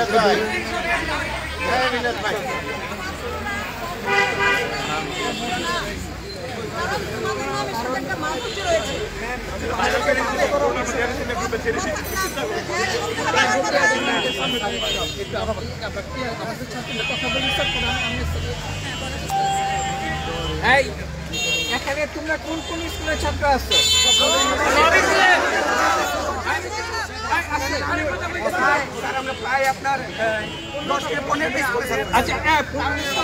तुम्हारा कौन स्कूल छात्र आस प्रतिष्ठान सरकार पास दी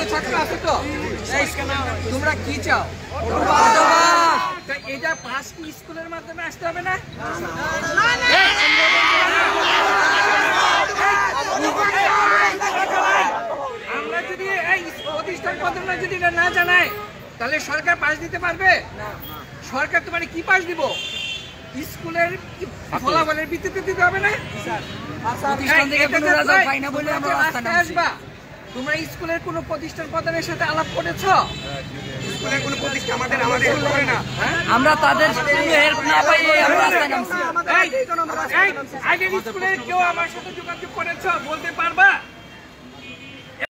सरकार तुम्हारे की पास दीब आगे स्कूल क्यों बोलते